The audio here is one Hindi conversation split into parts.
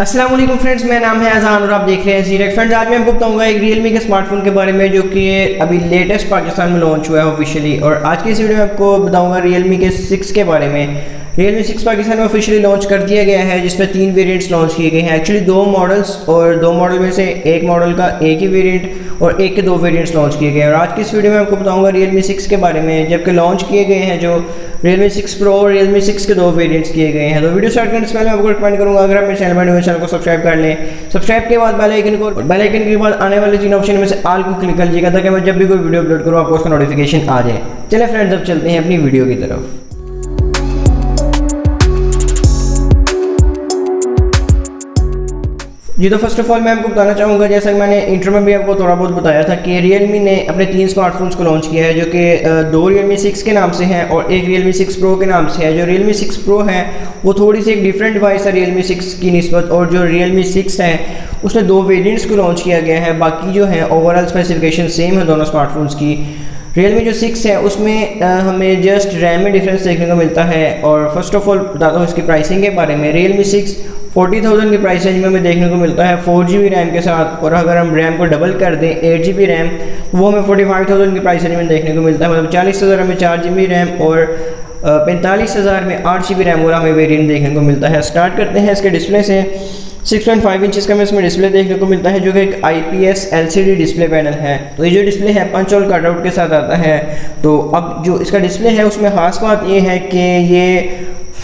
अस्सलाम वालेकुम फ्रेंड्स, मेरा नाम है अजान और आप देख रहे हैं सी टेक। फ्रेंड्स, आज मैं आपको बताऊंगा एक रियलमी के स्मार्टफोन के बारे में जो कि अभी लेटेस्ट पाकिस्तान में लॉन्च हुआ है ऑफिशियली। और आज की इस वीडियो में आपको बताऊंगा रियलमी के 6 के बारे में। रियलमी 6 पाकिस्तान में ऑफिशियली लॉन्च कर दिया गया है, जिसमें 3 वेरिएंट्स लॉन्च किए गए हैं। एक्चुअली 2 मॉडल्स और 2 मॉडल में से एक मॉडल का एक ही वेरिएंट और एक के 2 वेरिएंट्स लॉन्च किए गए हैं। और आज की इस वीडियो में आपको बताऊंगा रियलमी 6 के बारे में, जबकि लॉन्च किए गए हैं जो रियलमी 6 प्रो और रियलमी 6 के 2 वेरिएंट्स किए गए हैं। तो वीडियो स्टार्ट करने से पहले मैं आपको रिकमेंड करूँगा, अगर आप मेरे चैनल को सब्सक्राइब कर लें। सब्सक्राइब के बाद बेल आइकन के बाद आने वाले 3 ऑप्शन में से ऑल को क्लिक कर लीजिएगा, ताकि मैं जब भी कोई वीडियो अपलोड करूँ आपको उसका नोटिफिकेशन आ जाए। चलिए फ्रेंड्स, अब चलते हैं अपनी वीडियो की तरफ। जी तो फर्स्ट ऑफ ऑल मैं आपको बताना चाहूँगा, जैसा कि मैंने इंट्रो में भी आपको थोड़ा बहुत बताया था कि रियलमी ने अपने 3 स्मार्टफोन्स को लॉन्च किया है, जो कि 2 रियलमी 6 के नाम से हैं और एक रियलमी 6 प्रो के नाम से है। जो रियलमी 6 प्रो है वो थोड़ी सी एक डिफरेंट डिवाइस है रियलमी 6 की निस्बत, और जो रियलमी 6 है उसमें 2 वेरियंट्स को लॉन्च किया गया है। बाकी जो है ओवरऑल स्पेसिफिकेशन सेम है दोनों स्मार्टफोन्स की। रियलमी जो 6 है उसमें हमें जस्ट रैम में डिफरेंस देखने को मिलता है। और फर्स्ट ऑफ ऑल बताता हूँ इसकी प्राइसिंग के बारे में। रियलमी 6 40,000 की प्राइस रेंज में हमें देखने को मिलता है 4GB रैम के साथ, और अगर हम रैम को डबल कर दें 8GB रैम, वो हमें 45,000 की प्राइस रेंज में देखने को मिलता है। मतलब 40,000 में 4GB रैम और 45,000 में 8GB रैम वाला हमें वेरिएंट देखने को मिलता है। स्टार्ट करते हैं इसके डिस्प्ले से। 6.5 इंच का हमें इसमें डिस्प्ले देखने को मिलता है, जो कि एक IPS LCD डिस्प्ले पैनल है। तो ये जो डिस्प्ले है पंच होल कटआउट के साथ आता है। तो अब जो इसका डिस्प्ले है उसमें खास बात ये है कि ये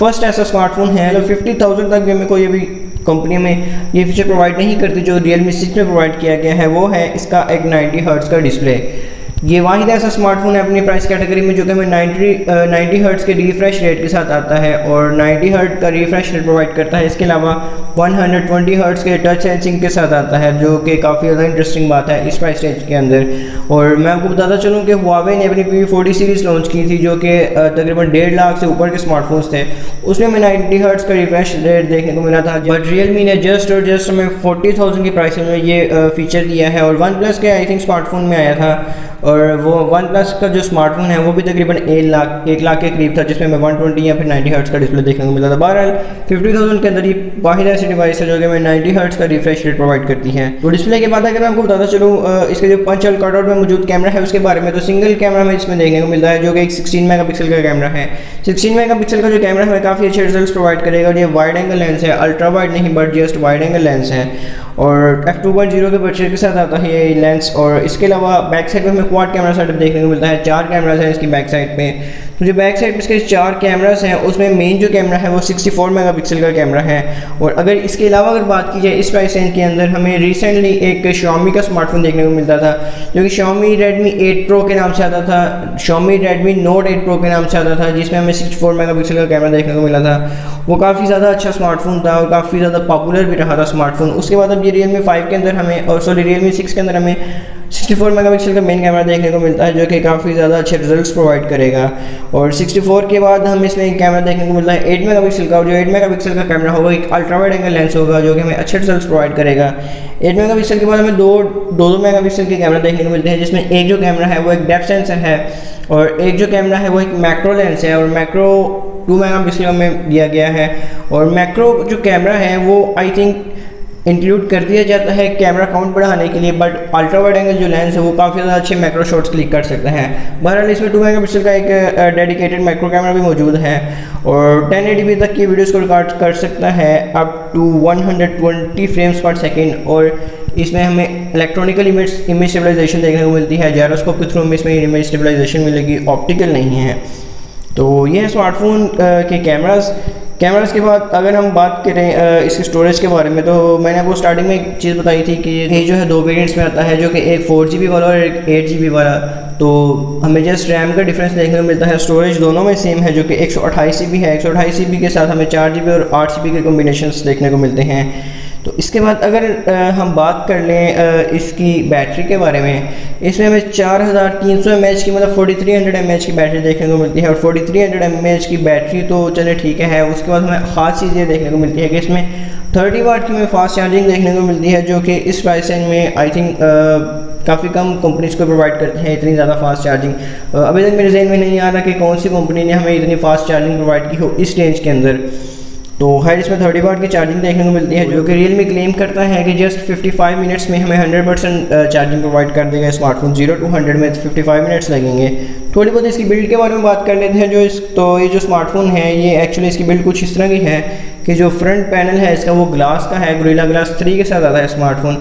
फर्स्ट ऐसा स्मार्टफोन है, मतलब 50,000 तक भी हमें कोई भी कंपनी में ये फीचर प्रोवाइड नहीं करती जो रियलमी 6 में प्रोवाइड किया गया है। वो है इसका एक 90 हर्ट्ज़ का डिस्प्ले। ये वाहिद ऐसा स्मार्टफोन है अपनी प्राइस कैटेगरी में जो कि हमें 90 हर्ट्ज़ के रिफ्रेश रेट के साथ आता है, और 90 हर्ट्ज़ का रिफ्रेश रेट प्रोवाइड करता है। इसके अलावा 120 हर्ट्ज़ के टच सेंसिंग के साथ आता है, जो कि काफ़ी ज़्यादा इंटरेस्टिंग बात है इस प्राइस रेंज के अंदर। और मैं आपको बताता चलूँ कि हुआवे ने अपनी P40 सीरीज़ लॉन्च की थी, जो कि तकरीबन 1.5 लाख से ऊपर के स्मार्टफोन्स थे। उसमें हमें 90 हर्ट्ज़ का रिफ्रेश रेट देखने को मिला था, बट रियलमी ने जस्ट और जस्ट हमें 40,000 की प्राइस में ये फीचर दिया है। और OnePlus के आई थिंक स्मार्टफोन में आया था, और वो OnePlus का जो स्मार्टफोन है वो भी तकरीबन 1 लाख के करीब था, जिसमें हमें 120 या फिर 90 हर्ट्ज़ का डिस्प्ले देखने को मिला था। बहरहाल 50,000 के अंदर ये वाहिद ऐसी डिवाइस है जो कि हमें 90 हर्ट्ज़ का रिफ्रेश रेट प्रोवाइड करती है। तो डिस्प्ले के बाद अगर मैं आपको बताता चलूँ इसके जो पंच होल कटआउट में मौजूद कैमरा है उसके बारे में, तो सिंगल कैमरा हमें इसमें देखने को मिलता है, जो कि एक 16 मेगापिक्सल का कैमरा है। 16 मेगापिक्सल का जो कैमरा हमें काफ़ी अच्छे रिजल्ट प्रोवाइड करेगा, और ये वाइड एंगल लेंस है, अल्ट्रा वाइड नहीं but just wide angle lens है, और f2.0 के बजट के साथ आता है ये लेंस। और इसके अलावा बैक साइड में हमें क्वाड कैमरा सेटअप देखने को मिलता है। 4 कैमरास हैं इसकी बैक साइड पे। तो जो बैक साइड पे इसके 4 कैमरास हैं उसमें मेन जो कैमरा है वो 64 मेगापिक्सल का कैमरा है। और अगर इसके अलावा अगर बात की जाए इस प्राइस रेंज के अंदर, हमें रिसेंटली एक Xiaomi का स्मार्टफोन देखने को मिलता था, जो कि Xiaomi Redmi 8 Pro के नाम से आता था, Xiaomi Redmi Note 8 Pro के नाम से आता था, जिसमें हमें 64 मेगापिक्सल का कैमरा देखने को मिला था। वो काफ़ी ज़्यादा अच्छा स्मार्टफोन था और काफ़ी ज़्यादा पॉपुलर भी रहा था स्मार्टफोन। उसके बाद अब ये रियलमी 5 के अंदर हमें, और सॉरी रियलमी 6 के अंदर हमें 64 मेगापिक्सल का मेन कैमरा देखने को मिलता है, जो कि काफ़ी ज़्यादा अच्छे रिजल्ट्स प्रोवाइड करेगा। और 64 के बाद हमें इसमें एक कैमरा देखने को मिलता है 8 मेगापिक्सल का, और जो 8 मेगापिक्सल का कैमरा होगा एक अल्ट्रा वाइड एंगल लेंस होगा, जो कि हमें अच्छे रिजल्ट्स प्रोवाइड करेगा। 8 मेगापिक्सल के बाद हमें दो मेगापिक्सल के कैमरा देखने को मिलते हैं, जिसमें एक जो कैमरा है वो एक डेप्थ सेंसर है, और एक जो कैमरा है वो एक मैक्रो लेंस है, और मैक्रो 2 मेगापिक्सल में दिया गया है। और मैक्रो जो कैमरा है वो आई थिंक इंक्लूड कर दिया जाता है कैमरा काउंट बढ़ाने के लिए, बट अल्ट्रा वाइड एंगल जो लेंस है वो काफ़ी ज़्यादा अच्छे मैक्रो शॉट्स क्लिक कर सकते हैं। बहरहाल इसमें 2 मेगापिक्सल का एक डेडिकेटेड मैक्रो कैमरा भी मौजूद है, और 1080p तक की वीडियोस को रिकॉर्ड कर सकता है up to 120 frames per second. और इसमें हमें इलेक्ट्रॉनिकल इमेज स्टेबलाइजेशन देखने को मिलती है, जायरोस्कोप के थ्रू में इसमें इमेज स्टेबलाइजेशन मिलेगी, ऑप्टिकल नहीं है। तो ये है स्मार्टफोन के कैमरास के बाद अगर हम बात करें इसके स्टोरेज के बारे में, तो मैंने आपको स्टार्टिंग में एक चीज़ बताई थी कि ये जो है 2 वेरिएंट्स में आता है, जो कि एक 4GB वाला और एक 8GB वाला। तो हमें जस्ट रैम का डिफरेंस देखने को मिलता है, स्टोरेज दोनों में सेम है, जो कि 128GB है। 128GB के साथ हमें 4GB और 8GB के कॉम्बिनेशंस देखने को मिलते हैं। तो इसके बाद अगर हम बात कर लें इसकी बैटरी के बारे में, इसमें हमें 4300 mAh की, मतलब 4300 mAh की बैटरी देखने को मिलती है। और 4300 mAh की बैटरी तो चले ठीक है। उसके बाद हमें खास चीज़ ये देखने को मिलती है कि इसमें 30 वाट की हमें फास्ट चार्जिंग देखने को मिलती है, जो कि इस प्राइस रेंज में आई थिंक काफ़ी कम कंपनीज को प्रोवाइड करती हैं इतनी ज़्यादा फास्ट चार्जिंग। अभी तक मेरे जहन में नहीं आ रहा कि कौन सी कंपनी ने हमें इतनी फास्ट चार्जिंग प्रोवाइड की हो इस रेंज के अंदर। तो हर इसमें 30 वाट की चार्जिंग देखने को मिलती है, जो कि रियलमी क्लेम करता है कि जस्ट 55 मिनट्स में हमें 100% चार्जिंग प्रोवाइड कर देगा स्मार्टफोन। 0 to 100 में 55 मिनट्स लगेंगे। थोड़ी बहुत इसकी बिल्ड के बारे में बात कर लेते हैं। ये जो स्मार्टफोन है ये एक्चुअली इसकी बिल्ड कुछ इस तरह की है कि जो फ्रंट पैनल है इसका वो ग्लास का है, गोरिल्ला ग्लास 3 के साथ आता है स्मार्टफोन।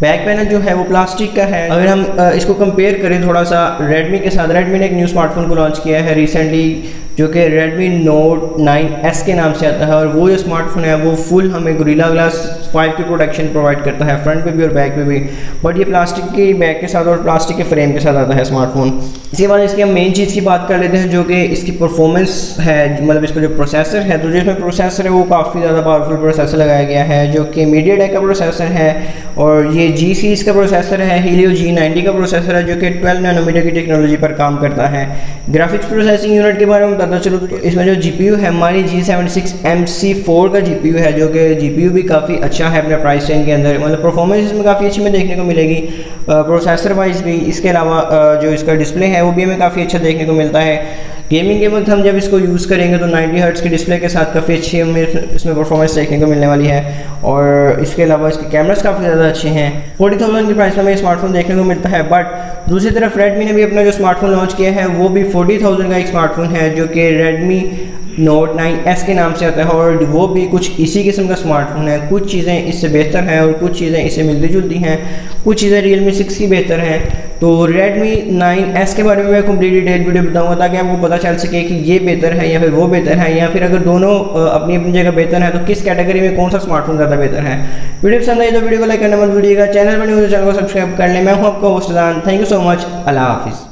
बैक पैनल जो है वो प्लास्टिक का है। अगर हम इसको कंपेयर करें थोड़ा सा रेडमी के साथ, रेडमी ने एक न्यू स्मार्टफोन को लॉन्च किया है रिसेंटली जो कि Redmi Note 9S के नाम से आता है, और वो जो स्मार्टफोन है वो फुल हमें गोरिल्ला ग्लास 5 की प्रोटेक्शन प्रोवाइड करता है फ्रंट पे भी और बैक पे भी, बट ये प्लास्टिक की बैक के साथ और प्लास्टिक के फ्रेम के साथ आता है स्मार्टफोन। इसके बाद इसकी हम मेन चीज़ की बात कर लेते हैं जो कि इसकी परफॉर्मेंस है, मतलब इसका जो प्रोसेसर है। तो जिसमें प्रोसेसर है वो काफ़ी ज़्यादा पावरफुल प्रोसेसर लगाया गया है जो कि मीडियाटेक का प्रोसेसर है, और ये जी सीरीज़ का प्रोसेसर है, Helio G90 का प्रोसेसर है जो कि 12 नैनोमीटर की टेक्नोलॉजी पर काम करता है। ग्राफिक्स प्रोसेसिंग यूनिट के बारे में चलो, तो इसमें जो GPU है हमारी G76MC4 का GPU है जो कि GPU भी काफ़ी अच्छा है अपने प्राइस रेंज के अंदर, मतलब परफॉर्मेंस इसमें काफ़ी अच्छी में देखने को मिलेगी प्रोसेसर वाइज भी। इसके अलावा जो इसका डिस्प्ले है वो भी हमें काफ़ी अच्छा देखने को मिलता है। गेमिंग के वक्त हम जब इसको यूज़ करेंगे तो 90 हर्ट्ज़ के डिस्प्ले के साथ काफ़ी अच्छी हमें इसमें परफॉर्मेंस देखने को मिलने वाली है, और इसके अलावा इसके कैमरास काफ़ी ज़्यादा अच्छे हैं। 40,000 की प्राइस में हमें स्मार्टफोन देखने को मिलता है। बट दूसरी तरफ रेडमी ने भी अपना जो स्मार्टफोन लॉन्च किया है वो भी 40,000 का एक स्मार्टफोन है जो कि Redmi Note 9S के नाम से आता है, और वो भी कुछ इसी किस्म का स्मार्टफोन है। कुछ चीज़ें इससे बेहतर हैं और कुछ चीज़ें इससे मिलती जुलती हैं, कुछ चीज़ें Realme 6 की बेहतर हैं। तो Redmi 9S के बारे में मैं कंप्लीट डिटेल वीडियो बताऊंगा ताकि आपको पता चल सके कि ये बेहतर है या फिर वो बेहतर है, या फिर अगर दोनों अपनी अपनी जगह बेहतर है तो किस कैटेगरी में कौन सा स्मार्टफोन ज़्यादा बेहतर है। वीडियो पसंद आई तो वीडियो को लाइक करना मत भूलिएगा, चैनल पर न्यूज़ चैनल को सब्सक्राइब कर लें। मैं हूँ आपका host, thank you so much, अल्लाह हाफिज़।